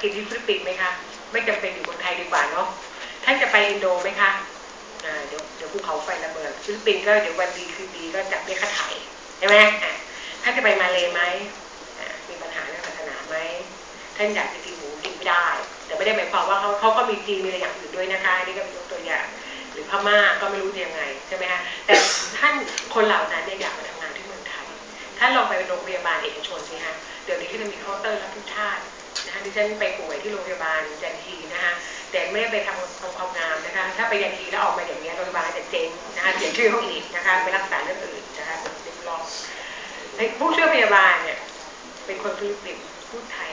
กินที่ฟิลิปปินส์ไหมคะไม่จำเป็นอยู่คนไทยดีกว่าเนาะท่านจะไปอินโดไหมคะเดี๋ยวภูเขาไฟระเบิดฟิลิปปินส์ก็เดี๋ยววันดีคืนดีก็จับได้ค่าถ่ายใช่ไหมท่านจะไปมาเลย์ไหมมีปัญหาเรื่องศาสนาไหมท่านอยากจะกินหมูกินไม่ได้แต่ไม่ได้หมายความว่าเขาก็มีจีนมีอะไรอย่างอื่นด้วยนะคะนี่ก็เป็นตัวอย่างหรือพม่าก็ไม่รู้จะยังไงใช่ไหมคะแต่ท่านคนเหล่านั้นอยากมาทำงานที่เมืองไทยท่านลองไปโรงพยาบาลเอกชนสิคะเดี๋ยวนี้ก็จะมีเคาน์เตอร์รับทุกชาตินะคะที่ฉันไปป่วยที่โรงพยาบาลยันทีนะคะแต่ไม่ได้ไปทำความงามนะคะถ้าไปยันทีแล้วออกมาอย่างนี้โรงพยาบาลจะเจ๊งนะคะเสียชื่อเขาอีกนะคะไปรักษาเรื่องอื่นนะคะเรียบร้อยผู้ช่วยพยาบาลเนี่ยเป็นคนฟิลิปปินส์พูดไทย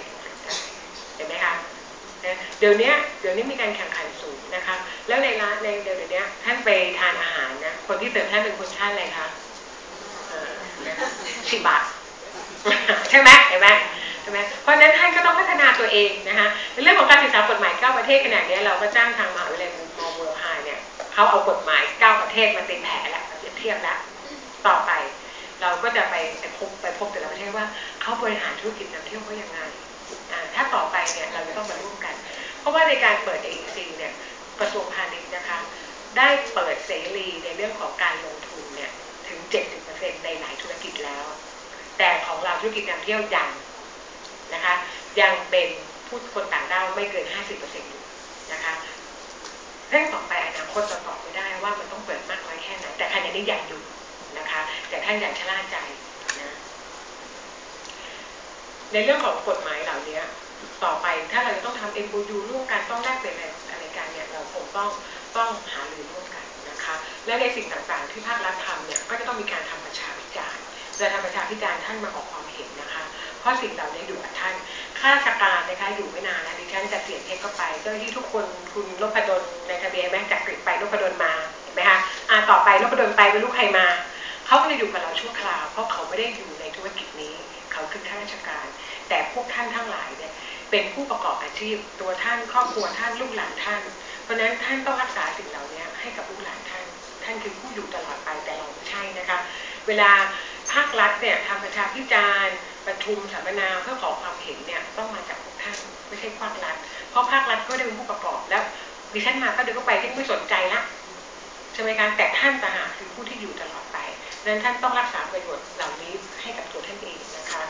เห็นไหมคะเดี๋ยวนี้มีการแข่งขันสูงนะคะแล้วในร้านในเดี๋ยวนี้ท่านไปทานอาหารนะคนที่เสิร์ฟท่านเป็นคนชาติอะไรคะชิบะใช่ไหมเห็นไหมใช่ไหมเพราะฉะนั้นท่านก็ต้องพัฒนาตัวเองนะคะในเรื่องของการศึกษากฎหมาย9ประเทศขนาดนี้เราก็จ้างทางมหาวิทยาลัยมอเวิร์ลไฮเนี่ยเขาเอากฎหมาย9ประเทศมาเป็นแผลละเปรียบเทียบละต่อไปเราก็จะไปพบแต่ละประเทศว่าเขาบริหารธุรกิจนำเที่ยวเขาอย่างไรถ้าต่อไปเนี่ยเราจะต้องมาร่วมกันเพราะว่าในการเปิด AEC เนี่ยกระทรวงพาณิชย์นะคะได้เปิดเสรีในเรื่องของการลงทุนเนี่ยถึง 70% ในหลายธุรกิจแล้วแต่ของเราธุรกิจนำเที่ยวยังนะคะยังเป็นผู้คนต่างด้าวไม่เกิน 50% อยู่นะคะเรื่องต่อไปอนาคตจะตอบไม่ได้ว่ามันต้องเปิดมากน้อยแค่ไหนแต่ขณะนี้ยังอยู่นะคะแต่ท่านอย่าชะล่าใจนะในเรื่องของกฎหมายเหล่านี้ต่อไปถ้าเราจะต้องทำ MOU ร่วมกันต้องแลกเปลี่ยนอะไรกันเนี่ยเราคงต้องหารือร่วมกันนะคะและในสิ่งต่างๆที่ภาครัฐทำเนี่ยก็จะต้องมีการทำประชาพิจารณ์จะทำประชาพิจารณ์ท่านมาออกความเห็นนะคะเพราะสิ่งเหล่านี้อยู่กับท่านข้าราชการนะคะอยู่ไม่นานนะดิฉันจะเสียเทคก็ไปเจ้าหน้าที่ทุกคนคุณนพดลในทะเบียนแบงก์จากกรีฑาไปนพดลมาเห็นไหมคะต่อไปนพดลไปไม่รู้ใครมาเขาจะอยู่กับเราชั่วคราวเพราะเขาไม่ได้อยู่ในธุรกิจนี้เขาคือข้าราชการแต่พวกท่านทั้งหลายเนี่ยเป็นผู้ประกอบอาชีพตัวท่านครอบครัวท่านลูกหลานท่านเพราะฉะนั้นท่านต้องรักษาสิ่งเหล่านี้ให้กับลูกหลานท่านท่านคือผู้อยู่ตลอดไปแต่เราไม่ใช่นะคะเวลาภาครัฐเนี่ยทำประชาพิจารณ์ประชุมสัมมนาเพื่อขอความเห็นเนี่ยต้องมาจากพวกท่านไม่ใช่ภาครัฐเพราะภาครัฐก็ได้เป็นผู้ประกอบแล้วดิฉันมาก็เดินเข้าไปที่ไม่สนใจละใช่ไหมคะแต่ท่านต่างหากคือผู้ที่อยู่ตลอดไปนั้นท่านต้องรักษาประโยชน์เหล่านี้ให้กับตัวท่านเองนะคะ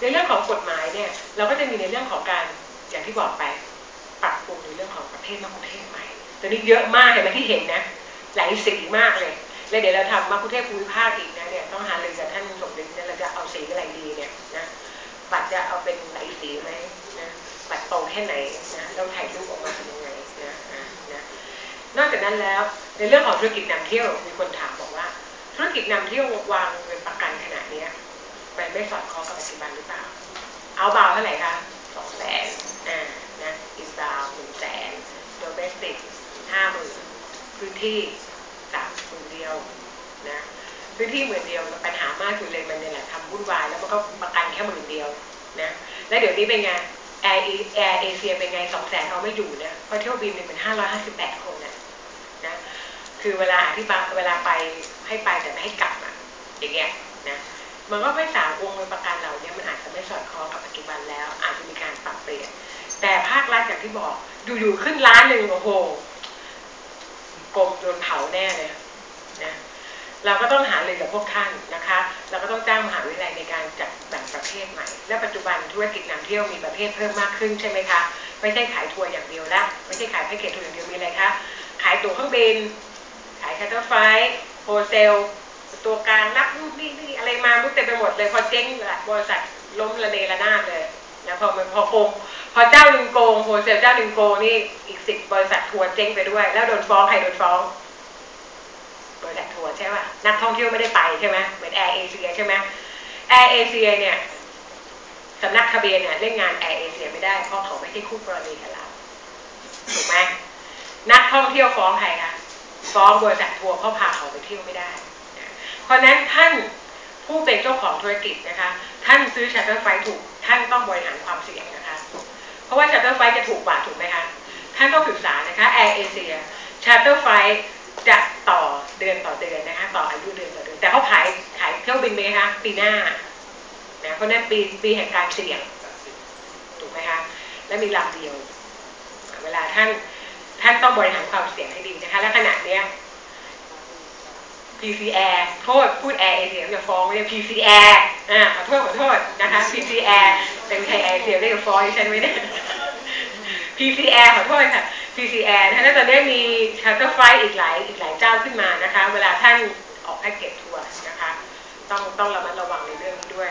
ในเรื่องของกฎหมายเนี่ยเราก็จะมีในเรื่องของการอย่างที่บอกไปปรับปรุงในเรื่องของประเทศนอกประเทศใหม่ตัวนี้เยอะมากเห็นไหมที่เห็นนะหลายสีมากเลยแล้วเดี๋ยวเราทำมากรุงเทพภูมิภาคอีกนะเนี่ยต้องหาเลยจากท่านสมเด็จเนี่ยเราจะเอาสีอะไรดีเนี่ยนะบัตรจะเอาเป็นหลายสีไหมนะบัตรตรงแค่ไหนนะต้องถ่ายรูปออกมาเป็นยังไงนะนอกจากนั้นแล้วในเรื่องของธุรกิจนำเที่ยวมีคนถามบอกว่าธุรกิจนำเที่ยววางเงินประกันขนาดนี้มันไม่สอดคล้องกับปัจจุบันหรือเปล่าเอาบ่าวเท่าไหร่คะ200,000นะอินซาว100,000โดเมสติก50,000พื้นที่30,000เดียวนะพื้นที่10,000เดียวปัญหามากคือเลยมันเนี่ยแหละทำวุ่นวายแล้วมันก็ประกันแค่10,000เดียวนะแล้วเดี๋ยวนี้เป็นไงแอร์เอเชียเป็นไง200,000เอาไม่อยู่นะเพราะเที่ยวบินเป็น558คนนะคือเวลาที่เวลาไปให้ไปแต่ไม่ให้กลับอ่ะอย่างเงี้ยนะมันก็ไม่สามารถวงเงินประกันเราเนี่ยมันอาจจะไม่สอดคล้องกับปัจจุบันแล้วอาจจะมีการปรับเปลี่ยนแต่ภาครัฐอย่างที่บอกอยู่ๆขึ้น1,000,000โอ้โหกรมโดนเผาแน่เลยนะเราก็ต้องหาเลยกับพวกท่านนะคะเราก็ต้องจ้างมหาวิทยาลัยในการจัดแบ่งประเภทใหม่และปัจจุบันธุรกิจนำเที่ยวมีประเภทเพิ่มมากขึ้นใช่ไหมคะไม่ใช่ขายทัวร์อย่างเดียวละไม่ใช่ขายแพ็กเกจทัวร์อย่างเดียวมีอะไรคะขายตั๋วเครื่องบินขายชาร์เตอร์ไฟท์โฮเซลตัวการรับนู่นนี่อะไรมาเต็มไปหมดเลยพอเจ๊งบริษัทล้มระเนระนาดเลยนะพอโกงพอเจ้าหนึ่งโกงโฮเซลเจ้าหนึ่งโกงนี่อีก10บริษัททัวร์เจ๊งไปด้วยแล้วโดนฟ้องใครโดนฟ้องบริษัททัวร์ใช่ป่ะนักท่องเที่ยวไม่ได้ไปใช่ไหมเหมือนแอร์เอเชียใช่ไหมแอร์เอเชียเนี่ยสำนักทะเบียนเนี่ยเล่นงานแอร์เอเชียไม่ได้เพราะเขาไม่ใช่คู่กรณีกับเราถูกไหมนักท่องเที่ยวฟ้องใครคะฟ้องบริษัททัวร์เพราะพาเขาไปเที่ยวไม่ได้เพราะนั้นท่านผู้เป็นเจ้าของธุรกิจนะคะท่านซื้อชาร์เตอร์ไฟท์ถูกท่านต้องบริหารความเสี่ยงนะคะเพราะว่าชาร์เตอร์ไฟท์จะถูกกว่าถูกไหมคะท่านต้องศึกษานะคะแอร์เอเชียชาร์เตอร์ไฟท์จะต่อเดือนต่อเดือนนะคะต่ออายุเดือนต่อเดือนแต่เขาขายเที่ยวบินไหมคะปีหน้านะเพราะนั้นปีแห่งการเสี่ยงถูกไหมคะ และมีลำเดียวเวลาท่านต้องบริหารความเสี่ยงให้ดีนะคะและขณะเนี้ย PCR โทษพูด Air Asia จะฟ้องเรียก PCR ขอโทษนะคะ PCR เป็นไทย Air Asia เรียกฟ้องดิฉันไม่ได้ PCR ขอโทษค่ะ PCR นะคะตอนนี้มีชาร์เตอร์ไฟล์อีกหลายเจ้าขึ้นมานะคะเวลาท่านออกแพ็กเกจทัวร์นะคะต้องระมัดระวังในเรื่องนี้ด้วย